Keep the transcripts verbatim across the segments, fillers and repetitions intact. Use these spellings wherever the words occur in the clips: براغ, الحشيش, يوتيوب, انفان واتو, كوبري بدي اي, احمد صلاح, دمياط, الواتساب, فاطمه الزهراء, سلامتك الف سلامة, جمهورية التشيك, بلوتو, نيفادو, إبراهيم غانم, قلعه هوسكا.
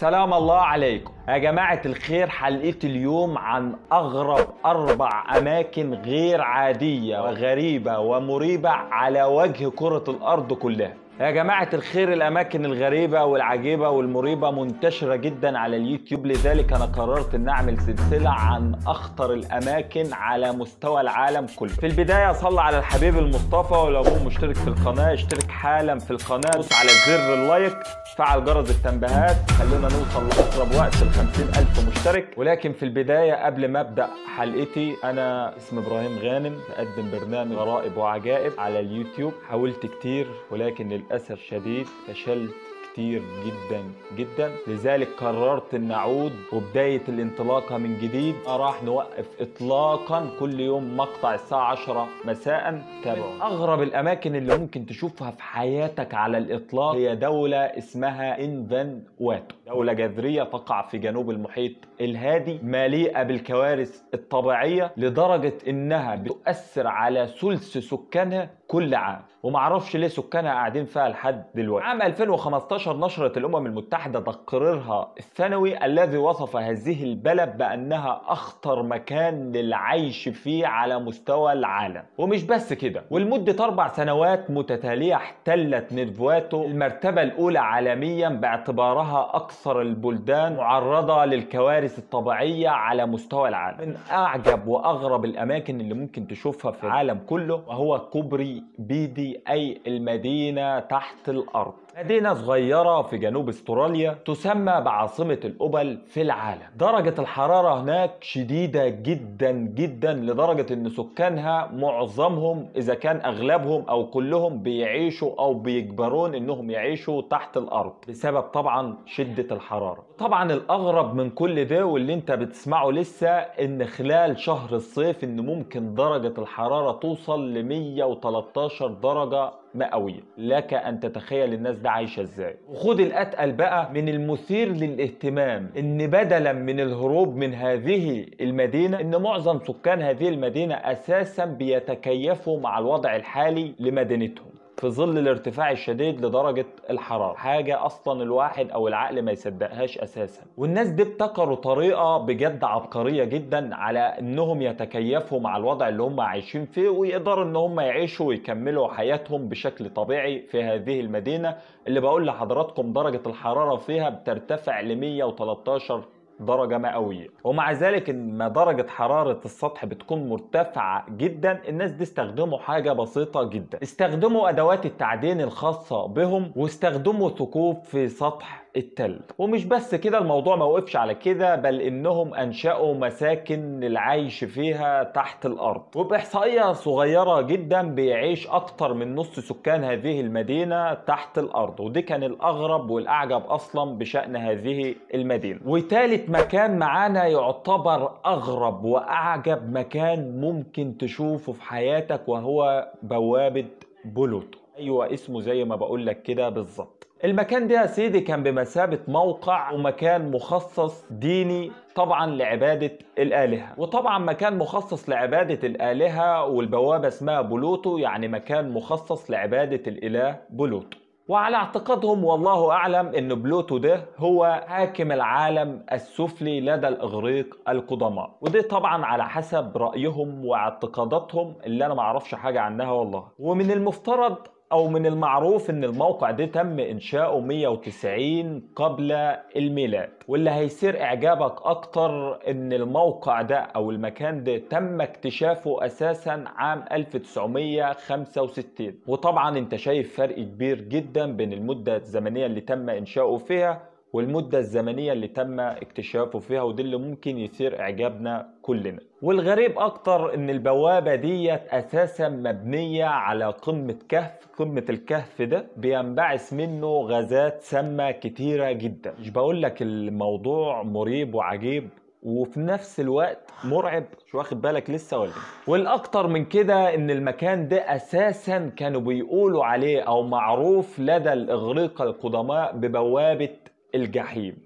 سلام الله عليكم يا جماعة الخير. حلقة اليوم عن أغرب أربع أماكن غير عادية وغريبة ومريبة على وجه كرة الأرض كلها. يا جماعة الخير الأماكن الغريبة والعجيبة والمريبة منتشرة جدا على اليوتيوب، لذلك أنا قررت أن أعمل سلسلة عن أخطر الأماكن على مستوى العالم كله. في البداية أصلي على الحبيب المصطفى، ولو مو مشترك في القناة اشترك حالا في القناة، دوس على زر اللايك، فعل جرس التنبيهات، خلونا نوصل لأقرب وقت ال خمسين ألف مشترك. ولكن في البداية قبل ما أبدأ حلقتي، أنا اسمي إبراهيم غانم، بقدم برنامج غرائب وعجائب على اليوتيوب. حاولت كتير ولكن للأسف شديد فشلت كتير جدا جدا، لذلك قررت ان اعود، وبداية الانطلاقة من جديد راح نوقف اطلاقا كل يوم مقطع الساعة عشرة مساء. تابعوا. اغرب الاماكن اللي ممكن تشوفها في حياتك على الاطلاق هي دولة اسمها انفان واتو، دولة جذرية تقع في جنوب المحيط الهادي، مليئة بالكوارث الطبيعية لدرجة انها بتؤثر على ثلث سكانها كل عام، ومعرفش ليه سكانها قاعدين فيها لحد دلوقتي. عام ألفين وخمستاشر نشرت الأمم المتحدة تقريرها السنوي الذي وصف هذه البلد بأنها أخطر مكان للعيش فيه على مستوى العالم. ومش بس كده، ولمدة أربع سنوات متتالية احتلت نيفادو المرتبة الأولى عالميا باعتبارها أكثر البلدان معرضة للكوارث الطبيعية على مستوى العالم. من أعجب وأغرب الأماكن اللي ممكن تشوفها في العالم كله وهو كوبري بدي اي، المدينة تحت الأرض، مدينة صغيرة في جنوب استراليا تسمى بعاصمة الأبل في العالم. درجة الحرارة هناك شديدة جدا جدا لدرجة ان سكانها معظمهم اذا كان اغلبهم او كلهم بيعيشوا او بيجبرون انهم يعيشوا تحت الارض بسبب طبعا شدة الحرارة. طبعا الاغرب من كل ده واللي انت بتسمعه لسه ان خلال شهر الصيف ان ممكن درجة الحرارة توصل ل مية وتلتاشر درجة مئوية. لك أن تتخيل الناس ده عايشة إزاي. وخد الأتقل بقى من المثير للاهتمام، إن بدلا من الهروب من هذه المدينة، إن معظم سكان هذه المدينة أساسا بيتكيفوا مع الوضع الحالي لمدينتهم في ظل الارتفاع الشديد لدرجة الحرارة، حاجة أصلا الواحد أو العقل ما يصدقهاش أساسا. والناس دي ابتكروا طريقة بجد عبقرية جدا على أنهم يتكيفوا مع الوضع اللي هم عايشين فيه، ويقدروا أن هم يعيشوا ويكملوا حياتهم بشكل طبيعي في هذه المدينة اللي بقول لحضراتكم درجة الحرارة فيها بترتفع ل مية وتلتاشر درجة مئوية. ومع ذلك ما درجة حرارة السطح بتكون مرتفعة جدا، الناس دي استخدموا حاجة بسيطة جدا، استخدموا أدوات التعدين الخاصة بهم، واستخدموا ثقوب في سطح التل. ومش بس كده، الموضوع ما وقفش على كده، بل انهم انشأوا مساكن للعيش فيها تحت الارض. وبإحصائية صغيرة جدا بيعيش اكتر من نص سكان هذه المدينة تحت الارض، ودي كان الاغرب والاعجب اصلا بشأن هذه المدينة. وثالث مكان معانا يعتبر اغرب واعجب مكان ممكن تشوفه في حياتك وهو بوابة بلوتو. ايوه اسمه زي ما بقولك كده بالظبط. المكان ده يا سيدي كان بمثابة موقع ومكان مخصص ديني طبعا لعبادة الآلهة، وطبعا مكان مخصص لعبادة الآلهة، والبوابة اسمها بلوتو يعني مكان مخصص لعبادة الإله بلوتو. وعلى اعتقادهم والله أعلم أن بلوتو ده هو حاكم العالم السفلي لدى الإغريق القدماء، وده طبعا على حسب رأيهم واعتقاداتهم اللي أنا معرفش حاجة عنها والله. ومن المفترض أو من المعروف إن الموقع ده تم إنشاؤه مية وتسعين قبل الميلاد، واللي هيصير إعجابك أكتر إن الموقع ده أو المكان ده تم اكتشافه أساساً عام ألف وتسعمية خمسة وستين. وطبعاً أنت شايف فرق كبير جداً بين المدة الزمنية اللي تم إنشاؤه فيها والمدة الزمنية اللي تم اكتشافه فيها، وده اللي ممكن يثير إعجابنا كلنا. والغريب أكتر إن البوابة ديت أساسا مبنية على قمة كهف، قمة الكهف ده بينبعث منه غازات سامة كتيرة جدا. مش بقولك الموضوع مريب وعجيب وفي نفس الوقت مرعب، مش واخد بالك لسه ولا ايه؟ والاكتر من كده ان المكان ده اساسا كانوا بيقولوا عليه او معروف لدى الإغريق القدماء ببوابة الجحيم،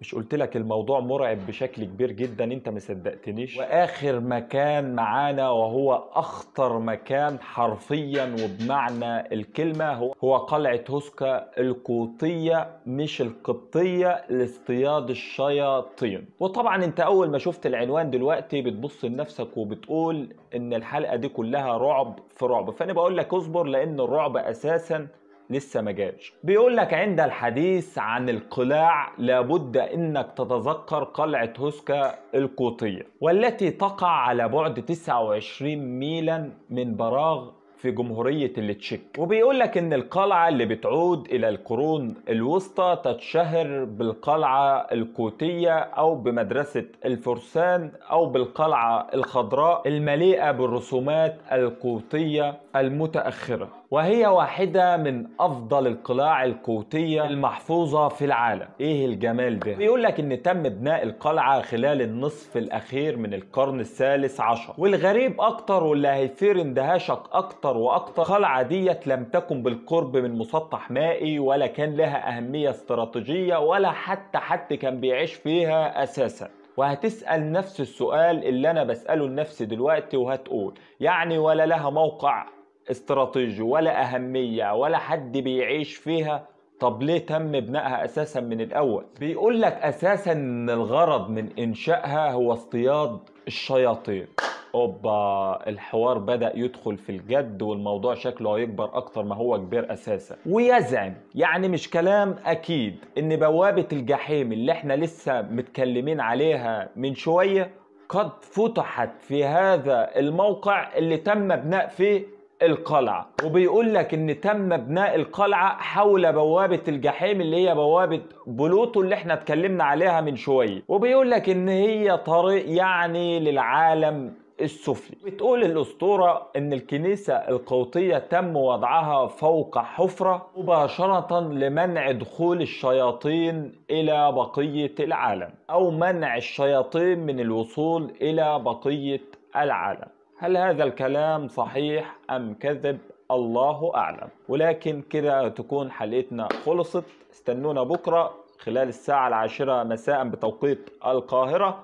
مش قلت لك الموضوع مرعب بشكل كبير جدا؟ انت ما صدقتنيش. واخر مكان معانا وهو اخطر مكان حرفيا وبمعنى الكلمه هو هو قلعه هوسكا القوطيه مش القبطيه لاصطياد الشياطين. وطبعا انت اول ما شفت العنوان دلوقتي بتبص لنفسك وبتقول ان الحلقه دي كلها رعب في رعب، فانا بقول لك اصبر لان الرعب اساسا لسه ما جاش. بيقول لك عند الحديث عن القلاع لابد انك تتذكر قلعه هوسكا القوطيه والتي تقع على بعد تسعة وعشرين ميلا من براغ في جمهورية التشيك. وبيقول لك ان القلعة اللي بتعود الى القرون الوسطى تتشهر بالقلعة القوطية او بمدرسة الفرسان او بالقلعة الخضراء المليئة بالرسومات القوطية المتأخرة، وهي واحدة من افضل القلاع القوطية المحفوظة في العالم. ايه الجمال ده؟ بيقول لك ان تم بناء القلعة خلال النصف الاخير من القرن الثالث عشر، والغريب اكتر واللي هيثير اندهاشك اكتر واكتر، القلعه ديت لم تكن بالقرب من مسطح مائي ولا كان لها اهميه استراتيجيه ولا حتى حد كان بيعيش فيها اساسا. وهتسال نفس السؤال اللي انا بساله لنفسي دلوقتي وهتقول يعني ولا لها موقع استراتيجي ولا اهميه ولا حد بيعيش فيها، طب ليه تم بنائها اساسا من الاول؟ بيقول لك اساسا ان الغرض من انشائها هو اصطياد الشياطين. اوبا، الحوار بدأ يدخل في الجد والموضوع شكله هيكبر اكتر ما هو كبير اساسا. ويزعم يعني مش كلام اكيد ان بوابة الجحيم اللي احنا لسه متكلمين عليها من شوية قد فتحت في هذا الموقع اللي تم بناء فيه القلعة. وبيقول لك ان تم بناء القلعة حول بوابة الجحيم اللي هي بوابة بلوتو اللي احنا اتكلمنا عليها من شوية، وبيقول لك ان هي طريق يعني للعالم السفلي. بتقول الأسطورة إن الكنيسة القوطية تم وضعها فوق حفرة مباشرة لمنع دخول الشياطين إلى بقية العالم أو منع الشياطين من الوصول إلى بقية العالم. هل هذا الكلام صحيح أم كذب؟ الله أعلم. ولكن كده تكون حلقتنا خلصت. استنونا بكرة خلال الساعة العاشرة مساء بتوقيت القاهرة.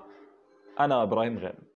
أنا إبراهيم غانم.